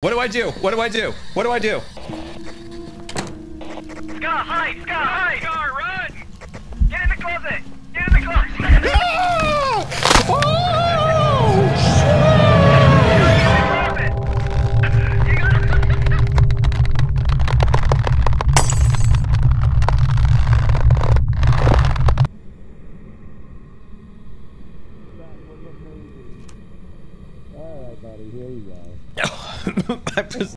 What do I do? What do I do? What do I do? Scar, hide! Scar, hide! Scar, run! Get in the closet! Get in the closet! No! Oh! Shit! That was amazing. All right, buddy. Here you go. I